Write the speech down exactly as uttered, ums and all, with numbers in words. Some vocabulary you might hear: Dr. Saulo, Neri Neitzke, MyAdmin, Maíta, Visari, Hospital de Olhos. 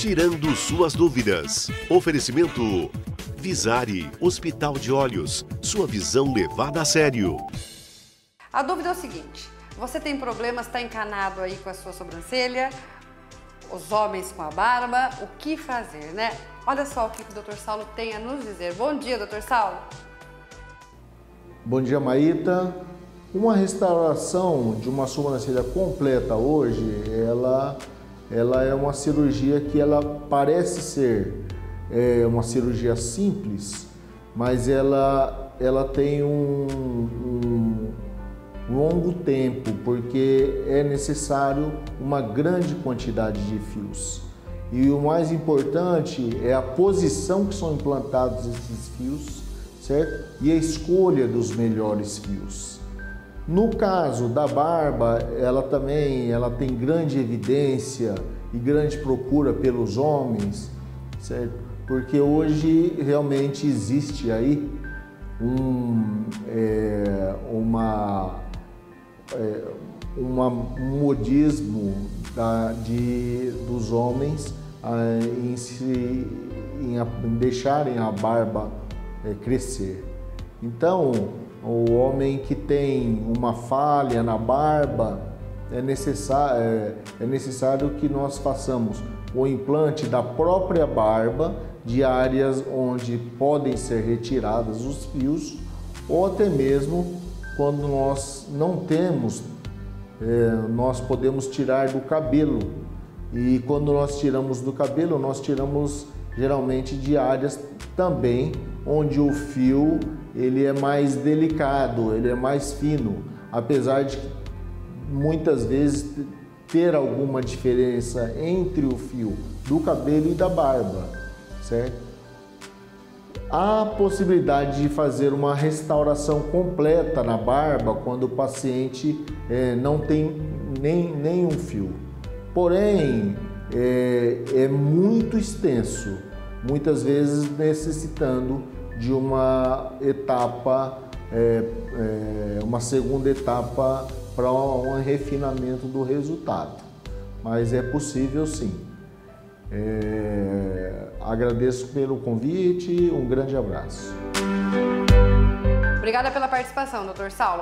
tirando suas dúvidas. Oferecimento Visari, Hospital de Olhos, sua visão levada a sério. A dúvida é o seguinte: você tem problemas, está encanado aí com a sua sobrancelha, os homens com a barba, o que fazer, né? Olha só o que o doutor Saulo tem a nos dizer. Bom dia, doutor Saulo. Bom dia, Maíta. Uma restauração de uma sobrancelha completa hoje, ela, ela é uma cirurgia que ela parece ser é, uma cirurgia simples, mas ela, ela tem um, um longo tempo, porque é necessário uma grande quantidade de fios. E o mais importante é a posição que são implantados esses fios, certo? E a escolha dos melhores fios. No caso da barba, ela também ela tem grande evidência e grande procura pelos homens, certo? Porque hoje realmente existe aí um, é, uma, é, uma, um modismo da, de, dos homens ah, em, se, em, em deixarem a barba é, crescer. Então, o homem que tem uma falha na barba, é necessário, é, é necessário que nós façamos o implante da própria barba de áreas onde podem ser retiradas os fios, ou até mesmo quando nós não temos, é, nós podemos tirar do cabelo. E quando nós tiramos do cabelo, nós tiramos geralmente de áreas também onde o fio ele é mais delicado, ele é mais fino, apesar de muitas vezes ter alguma diferença entre o fio do cabelo e da barba, certo? Há a possibilidade de fazer uma restauração completa na barba quando o paciente é, não tem nem, nenhum fio, porém é, é muito extenso, muitas vezes necessitando de uma etapa, é, é, uma segunda etapa para um refinamento do resultado, mas é possível sim. É, agradeço pelo convite, um grande abraço. Obrigada pela participação, doutor Saulo.